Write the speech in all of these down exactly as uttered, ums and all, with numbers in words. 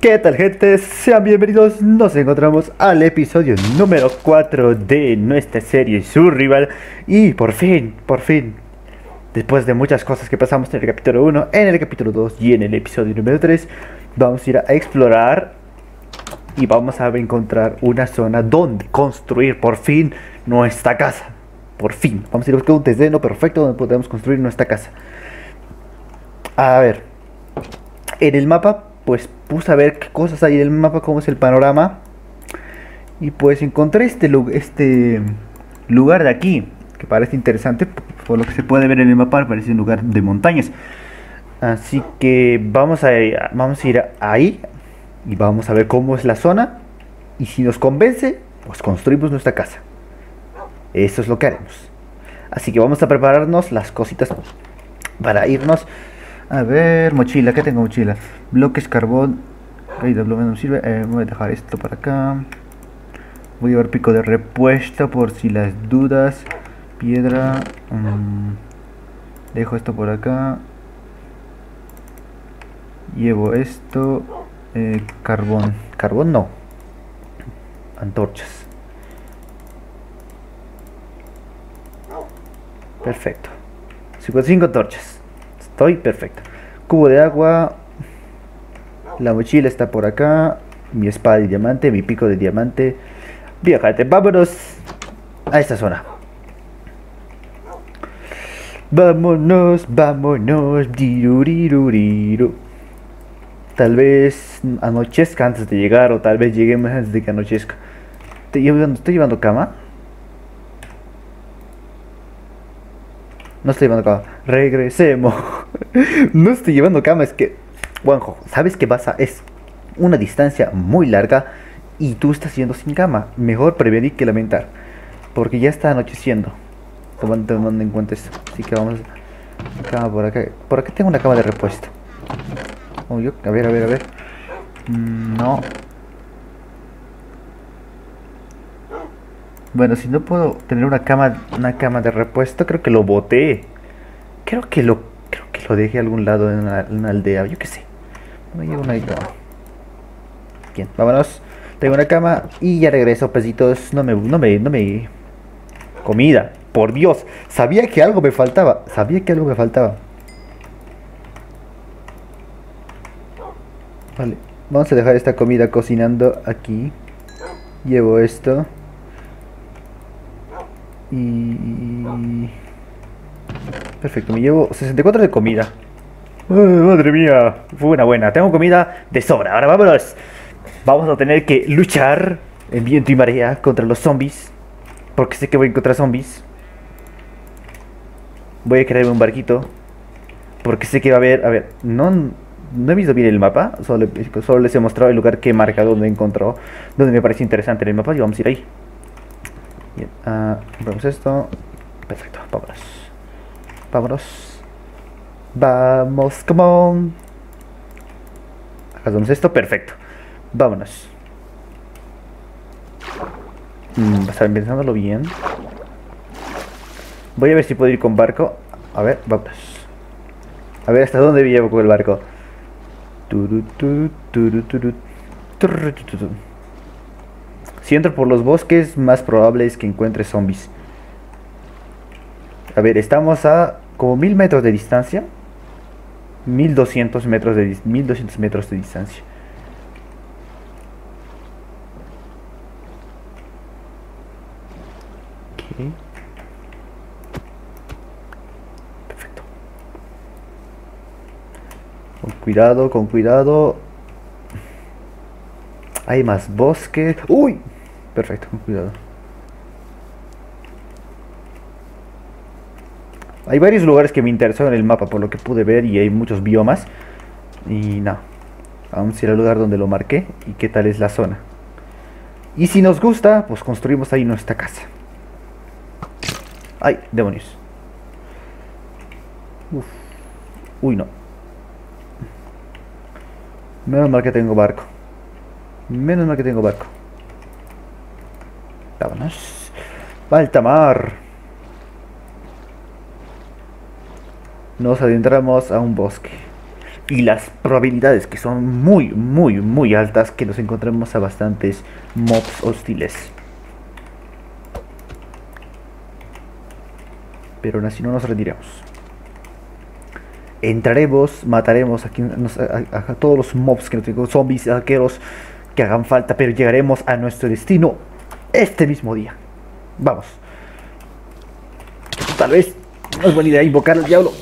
¿Qué tal, gente? Sean bienvenidos, nos encontramos al episodio número cuatro de nuestra serie Survival. Y por fin, por fin, después de muchas cosas que pasamos en el capítulo uno, en el capítulo dos y en el episodio número tres, vamos a ir a explorar y vamos a encontrar una zona donde construir por fin nuestra casa. Por fin, vamos a ir a buscar un terreno perfecto donde podamos construir nuestra casa. A ver, en el mapa, pues puse a ver qué cosas hay en el mapa, cómo es el panorama. Y pues encontré este, este lugar de aquí, que parece interesante. Por lo que se puede ver en el mapa, parece un lugar de montañas. Así que vamos a, vamos a ir ahí y vamos a ver cómo es la zona. Y si nos convence, pues construimos nuestra casa. Eso es lo que haremos. Así que vamos a prepararnos las cositas para irnos. A ver, mochila, ¿qué tengo mochila? Bloques, carbón. Ahí de no sirve. Eh, voy a dejar esto para acá. Voy a llevar pico de repuesto por si las dudas. Piedra. Um, dejo esto por acá. Llevo esto. Eh, carbón. Carbón no. Antorchas. Perfecto. cincuenta y cinco antorchas. Estoy perfecto. Cubo de agua. La mochila está por acá. Mi espada de diamante. Mi pico de diamante. Bien, gente, vámonos a esta zona. Vámonos, vámonos. Diruriru. Tal vez anochezca antes de llegar. O tal vez lleguemos antes de que anochezca. ¿Estoy llevando, estoy llevando cama? No estoy llevando cama. Regresemos. No estoy llevando cama. Es que, Juanjo, ¿sabes qué pasa? Es una distancia muy larga y tú estás yendo sin cama. Mejor prevenir que lamentar, porque ya está anocheciendo, tomando, tomando en cuenta eso. Así que vamos a cama por acá. Por acá tengo una cama de repuesto. Oh, yo, a ver, a ver, a ver. No. Bueno, si no puedo tener una cama, una cama de repuesto, creo que lo boté. Creo que lo, creo que lo dejé a algún lado en una, en una aldea, yo qué sé. Me llevo una cama. Bien, vámonos. Tengo una cama y ya regreso, pesitos. No me, no me, no me. Comida, por Dios. Sabía que algo me faltaba. Sabía que algo me faltaba. Vale, vamos a dejar esta comida cocinando aquí. Llevo esto. Y... perfecto, me llevo sesenta y cuatro de comida. ¡Oh, madre mía! Fue una buena, tengo comida de sobra. Ahora vámonos. Vamos a tener que luchar en viento y marea contra los zombies, porque sé que voy a encontrar zombies. Voy a crearme un barquito, porque sé que va a haber... A ver, no, no he visto bien el mapa. Solo, solo les he mostrado el lugar que he marcado, donde he encontrado, donde me parece interesante en el mapa. Y vamos a ir ahí. Bien, uh, vamos a esto. Perfecto, vámonos. Vámonos. Vamos, come on. Hagamos esto, perfecto. Vámonos. Mm, estar pensándolo bien. Voy a ver si puedo ir con barco. A ver, vámonos. A ver hasta dónde llevo con el barco. Si entro por los bosques, más probable es que encuentre zombies. A ver, estamos a como mil metros de distancia. mil doscientos metros de, mil doscientos metros de distancia. Okay. Perfecto. Con cuidado, con cuidado. Hay más bosque. ¡Uy! Perfecto, con cuidado. Hay varios lugares que me interesaron en el mapa, por lo que pude ver, y hay muchos biomas. Y no, vamos a ir al lugar donde lo marqué y qué tal es la zona. Y si nos gusta, pues construimos ahí nuestra casa. ¡Ay, demonios! Uf. Uy, no. Menos mal que tengo barco. Menos mal que tengo barco. Vámonos. Falta mar. Nos adentramos a un bosque. y las probabilidades que son muy, muy, muy altas que nos encontremos a bastantes mobs hostiles. Pero aún así no nos retiremos. Entraremos, mataremos a, quien, a, a, a todos los mobs, que nos tengo, zombies, arqueros que hagan falta, pero llegaremos a nuestro destino este mismo día. Vamos. Tal vez no es buena idea invocar al diablo.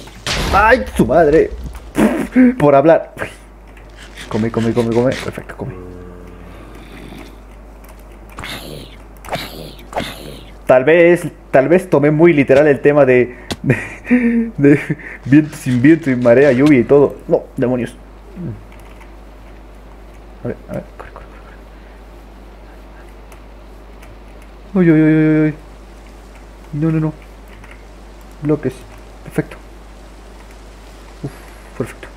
¡Ay, su madre! Por hablar. Come, come, come, come. Perfecto, come. Tal vez, tal vez tomé muy literal el tema de, de, de viento sin viento y marea, lluvia y todo. No, demonios. A ver, a ver, corre, corre, corre. Uy, uy, uy, uy, uy. No, no, no. Bloques. Perfecto. Uf, perfecto.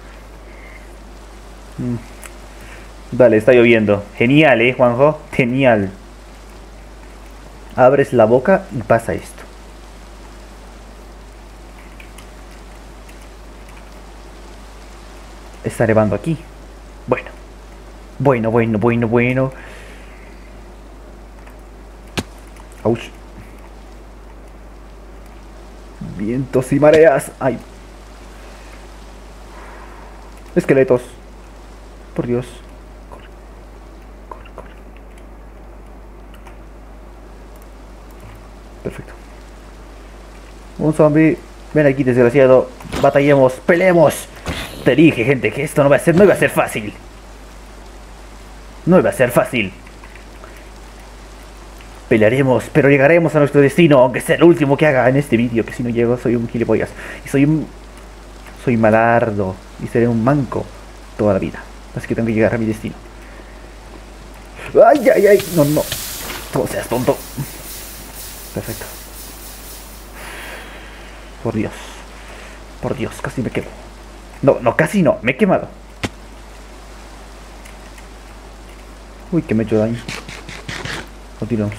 Mm. Dale, está lloviendo. Genial, eh, Juanjo. Genial. Abres la boca y pasa esto. Está nevando aquí. Bueno. Bueno, bueno, bueno, bueno. Ouch. Vientos y mareas. Ay. Esqueletos. Por Dios. Perfecto. Un zombie. Ven aquí, desgraciado. Batallemos, peleemos. Te dije, gente, que esto no va a ser, no iba a ser fácil. No iba a ser fácil. Pelearemos, pero llegaremos a nuestro destino, aunque sea el último que haga en este vídeo, que si no llego soy un gilipollas. Y soy un... soy malardo. Y seré un manco toda la vida. Así que tengo que llegar a mi destino. Ay, ay, ay. No, no. No seas tonto. Perfecto. Por Dios. Por Dios, casi me quemo. No, no, casi no, me he quemado. Uy, que me he hecho daño. Continuamos.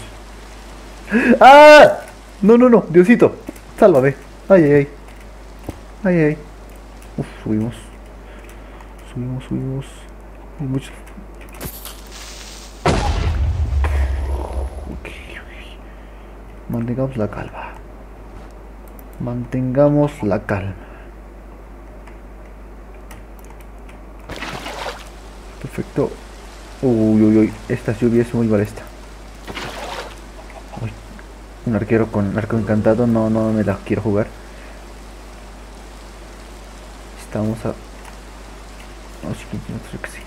¡Ah! No, no, no, Diosito, sálvame. Ay, ay, ay. Ay, ay. Uf, subimos. Subimos, subimos. Hay muchos. Mantengamos la calma. Mantengamos la calma. Perfecto. Uy, uy, uy. Esta lluvia es muy molesta. Uy. Un arquero con arco encantado. No, no me la quiero jugar. Estamos a... no, sí, no, creo que sí.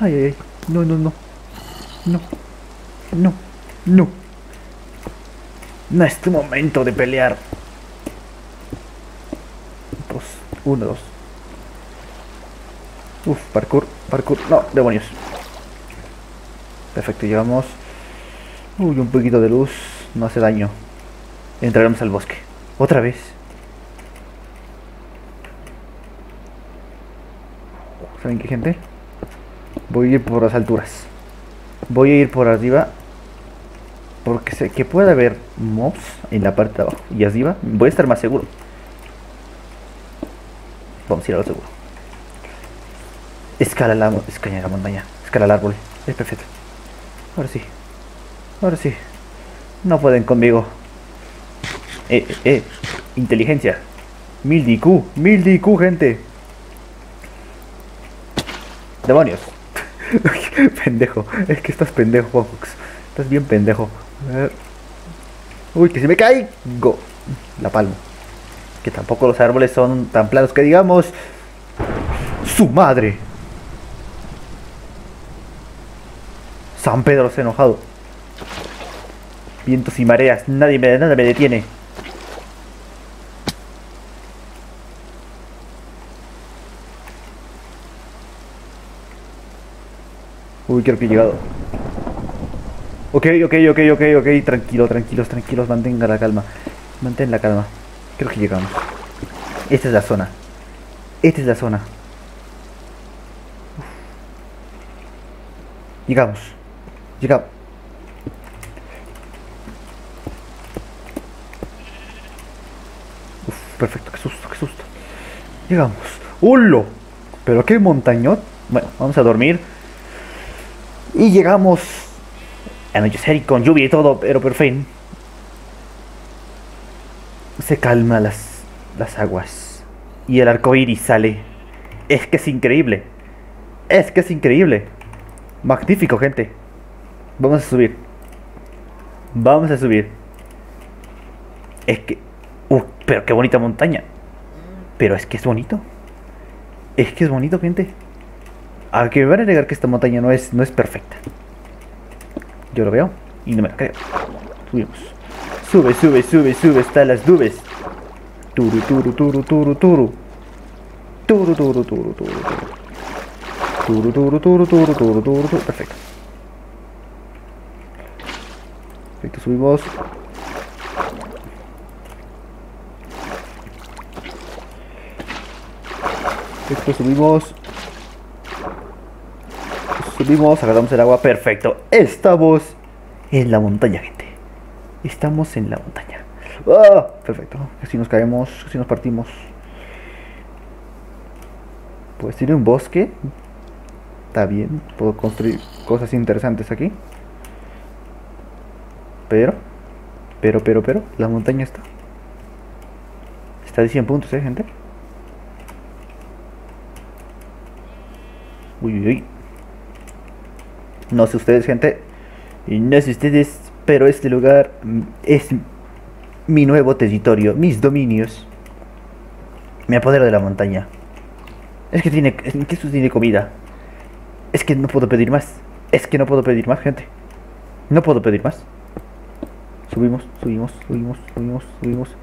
Ay, ay, ay. No, no, no. No. No. No. No es tu momento de pelear. Dos, uno, dos. Uf, parkour, parkour. No, demonios. Perfecto, llevamos. Uy, un poquito de luz. No hace daño. Entraremos al bosque. Otra vez. ¿Saben qué, gente? Voy a ir por las alturas. Voy a ir por arriba. Porque sé que puede haber mobs en la parte de abajo. Y así va. Voy a estar más seguro. Vamos a ir a lo seguro. Escala la, escala la montaña. Escala el árbol. Es perfecto. Ahora sí. Ahora sí. No pueden conmigo. Eh, eh, eh. Inteligencia. Mil de I Q. Mil de I Q, gente. Demonios. Pendejo. Es que estás pendejo, Fox. Estás bien pendejo. Eh. Uy, que si me caigo. La palmo. Que tampoco los árboles son tan planos que digamos. ¡Su madre! San Pedro se ha enojado. Vientos y mareas. Nadie me, nada me detiene. Uy, creo que he llegado. Ok, ok, ok, ok, ok, tranquilo, tranquilos, tranquilos, mantenga la calma. Mantén la calma. Creo que llegamos. Esta es la zona. Esta es la zona. Uf. Llegamos. Llegamos. Uf, perfecto, qué susto, qué susto. Llegamos. ¡Hulo! Pero qué montañón. Bueno, vamos a dormir. Y llegamos anochecer y con lluvia y todo, pero por fin se calma las, las aguas y el arco iris sale. Es que es increíble. Es que es increíble. Magnífico, gente. Vamos a subir. Vamos a subir. Es que... Uh, pero qué bonita montaña. Pero es que es bonito. Es que es bonito, gente. A que me van a negar que esta montaña no es, no es perfecta. Yo lo veo y no me lo creo. Subimos. Sube, sube, sube, sube hasta las nubes. Turu, turu, turu, turu, turu. Turu, turu, turu, turu, turu. Turu, turu, turu, turu, turu, turu, turu. Perfecto. Perfecto, subimos. Perfecto, subimos. Subimos, agarramos el agua, perfecto. Estamos en la montaña, gente. Estamos en la montaña. ¡Oh! Perfecto, así nos caemos, así nos partimos. Pues tiene un bosque. Está bien, puedo construir cosas interesantes aquí. Pero, pero, pero, pero, la montaña está. Está de cien puntos, ¿eh, gente? Uy, uy, uy. No sé ustedes, gente, y no sé ustedes, pero este lugar es mi nuevo territorio, mis dominios. Me apodero de la montaña. Es que tiene, es que eso tiene comida. Es que no puedo pedir más. Es que no puedo pedir más, gente. No puedo pedir más. Subimos, subimos, subimos, subimos, subimos.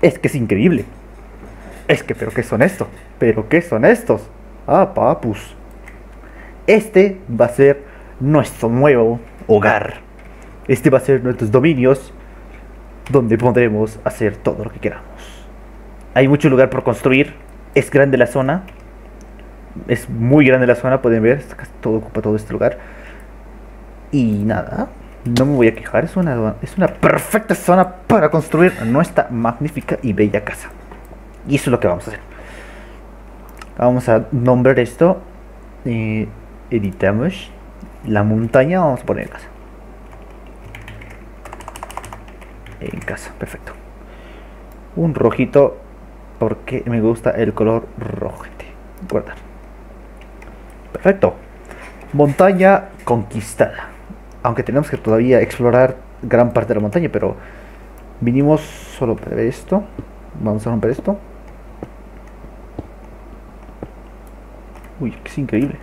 Es que es increíble. Es que, pero qué son estos, pero qué son estos. Ah, papus. Este va a ser nuestro nuevo hogar. Este va a ser nuestros dominios, donde podremos hacer todo lo que queramos. Hay mucho lugar por construir. Es grande la zona. Es muy grande la zona, pueden ver. Todo ocupa todo este lugar. Y nada, no me voy a quejar. Es una, es una perfecta zona para construir nuestra magnífica y bella casa. Y eso es lo que vamos a hacer. Vamos a nombrar esto. Eh, editamos la montaña. Vamos a poner en casa. En casa, perfecto. Un rojito porque me gusta el color rojo. Guardar. Perfecto. Montaña conquistada. Aunque tenemos que todavía explorar gran parte de la montaña, pero vinimos solo para ver esto. Vamos a romper esto. Uy, es increíble.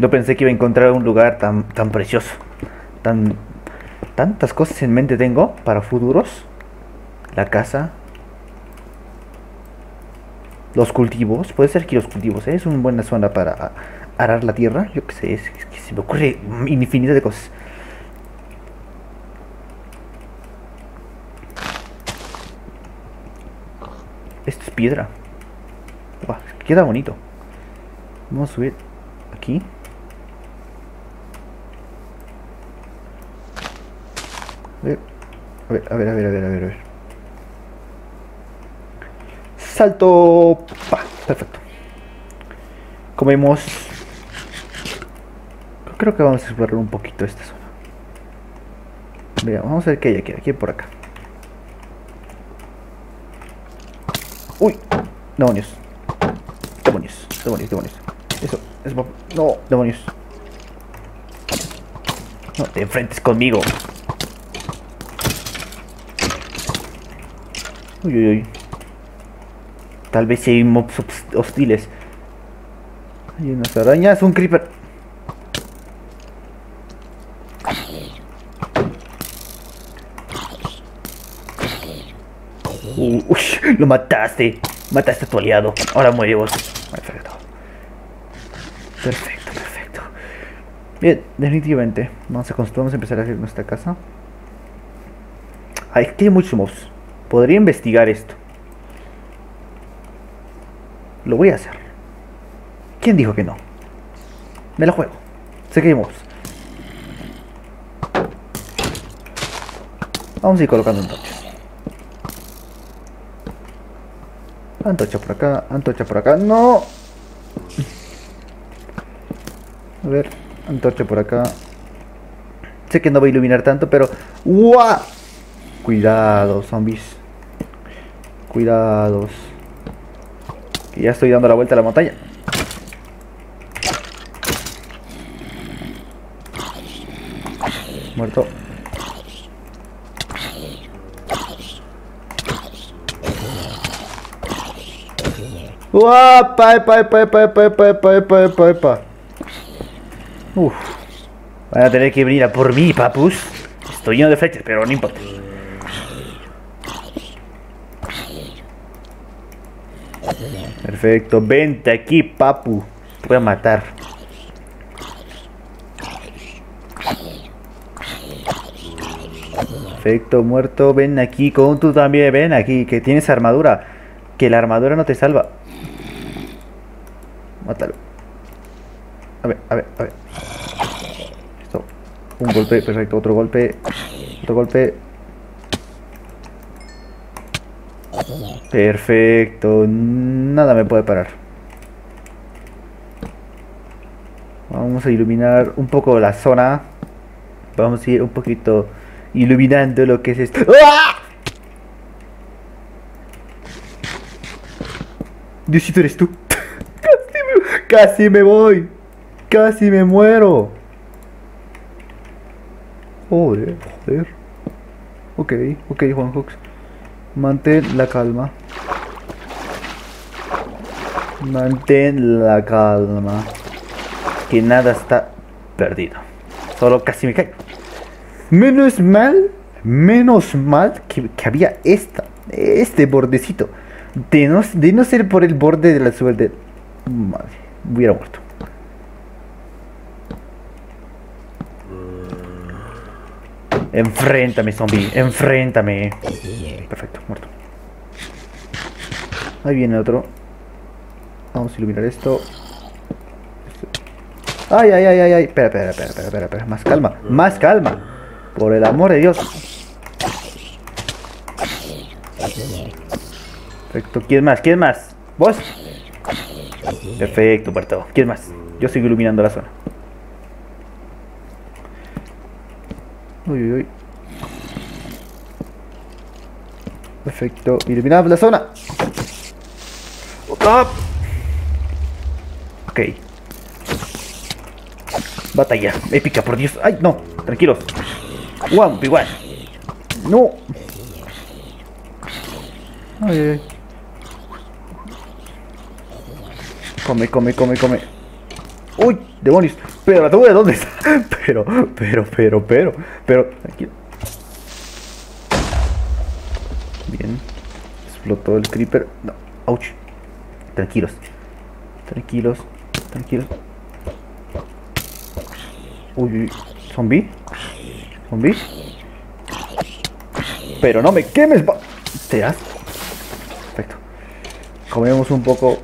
No pensé que iba a encontrar un lugar tan, tan precioso. Tan, tantas cosas en mente tengo para futuros. La casa. Los cultivos. Puede ser que los cultivos, ¿eh? Es una buena zona para arar la tierra. Yo qué sé, es que se me ocurre infinidad de cosas. Esto es piedra. Uah, queda bonito. Vamos a subir aquí. A ver, a ver, a ver, a ver, a ver, a ver, a ver. Salto. Bah, perfecto. Comemos. Creo que vamos a explorar un poquito esta zona. Mira, vamos a ver qué hay aquí, aquí por acá. Uy, demonios. Demonios, demonios, demonios. Eso, eso, no, demonios. No te enfrentes conmigo. Uy, uy, uy. Tal vez hay mobs hostiles. Hay unas arañas, un creeper. Uy, uy, lo mataste. Mataste a tu aliado. Ahora muere vos. Perfecto. Perfecto, perfecto. Bien, definitivamente. Vamos a construir, vamos a empezar a hacer nuestra casa. Ay, que hay muchos mobs. Podría investigar esto. Lo voy a hacer. ¿Quién dijo que no? Me la juego. Sé que hay mobs. Vamos a ir colocando entonces. Antorcha por acá, antorcha por acá. ¡No! A ver, antorcha por acá. Sé que no va a iluminar tanto, pero... ¡Wow! Cuidado, zombies. Cuidados. Que ya estoy dando la vuelta a la montaña. Muerto. ¡Uah! ¡Pa, pa, pa, pa, pa, pa, pa, pa, pa! Uf. Van a tener que venir a por mí, papus. Estoy lleno de flechas, pero no importa. Perfecto, vente aquí, papu. Te voy a matar. Perfecto, muerto. Ven aquí, con tú también. Ven aquí, que tienes armadura. Que la armadura no te salva. Mátalo. A ver, a ver, a ver. Esto. Un golpe, perfecto. Otro golpe. Otro golpe. Perfecto. Nada me puede parar. Vamos a iluminar un poco la zona. Vamos a ir un poquito iluminando lo que es esto. ¡Ah! Diosito, eres tú. Casi me voy. Casi me muero. Joder, joder. Ok, ok, Juanjo. Mantén la calma. Mantén la calma. Que nada está perdido. Solo casi me caigo. Menos mal. Menos mal que, que había esta. Este bordecito. De no, de no ser por el borde de la suerte. Madre. Hubiera muerto. Enfréntame, zombie. Enfréntame. Perfecto, muerto. Ahí viene otro. Vamos a iluminar esto. Ay, ay, ay, ay, ay. Espera, espera, espera, espera, espera, espera. Más calma, más calma. Por el amor de Dios. Perfecto, ¿quién más? ¿Quién más? ¿Vos? Perfecto, muerto. ¿Quién más? Yo sigo iluminando la zona. Uy, uy, uy. Perfecto, iluminamos la zona. Ok. Batalla épica, por Dios. Ay, no, tranquilos. uno contra uno. No. Ay, ay. Come, come, come, come. Uy, demonios. Pero la tuve, ¿dónde está? Pero, pero, pero, pero. Pero, tranquilo. Bien. Explotó el creeper. No, ouch. Tranquilos. Tranquilos. Tranquilos. Uy, uy. Zombie. Zombie. Pero no me quemes. Te das. Perfecto. Comemos un poco.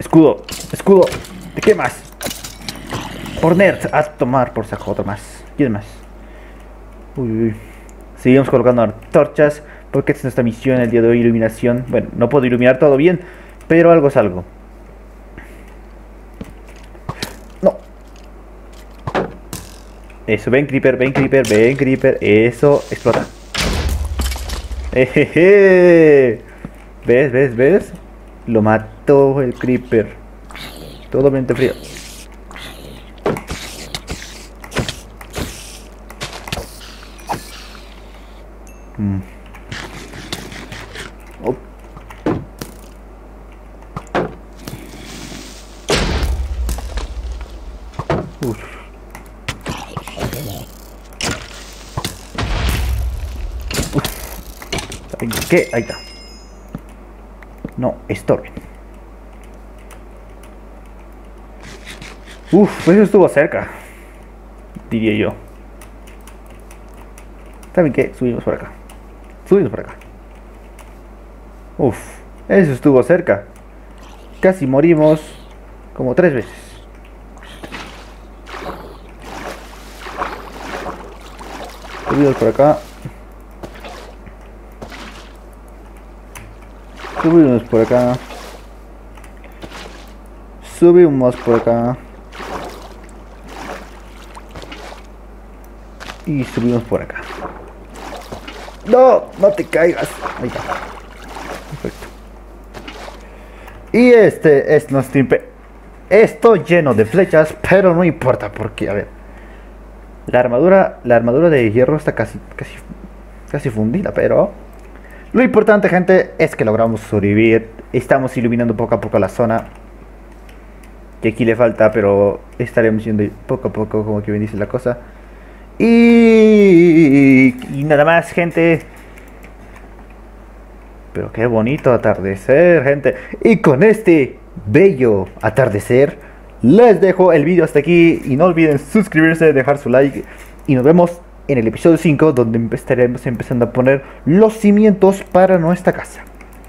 Escudo, escudo, ¿de qué más? Por nerd, a tomar por saco otro más. ¿Quién más? Uy, uy. Seguimos colocando antorchas porque es nuestra misión el día de hoy, iluminación. Bueno, no puedo iluminar todo bien, pero algo es algo. No. Eso, ven creeper, ven creeper, ven creeper. Eso, explota. Ejeje. ¿Ves, ves, ves? Lo mató el creeper. Todo mente frío. Mm. Oh. Uf. ¿Saben qué? Ahí está. No, estorben. Uf, eso estuvo cerca. Diría yo. ¿Saben qué? Subimos por acá. Subimos por acá. Uf, eso estuvo cerca. Casi morimos como tres veces. Subidor por acá. Subidnos por acá. Subimos por acá. Y subimos por acá. No, no te caigas. Ahí está. Perfecto. Y este es nuestro impe... Esto lleno de flechas, pero no importa porque, a ver. La armadura, la armadura de hierro está casi, casi, casi fundida, pero... Lo importante, gente, es que logramos sobrevivir. Estamos iluminando poco a poco la zona. Que aquí le falta, pero estaremos yendo poco a poco, como que bien dice la cosa. Y, y nada más, gente. Pero qué bonito atardecer, gente. Y con este bello atardecer les dejo el vídeo hasta aquí. Y no olviden suscribirse, dejar su like. Y nos vemos en el episodio cinco, donde estaremos empezando a poner los cimientos para nuestra casa.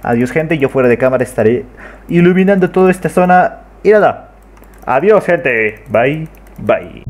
Adiós, gente. Yo fuera de cámara estaré iluminando toda esta zona. Y nada, adiós, gente. Bye, bye.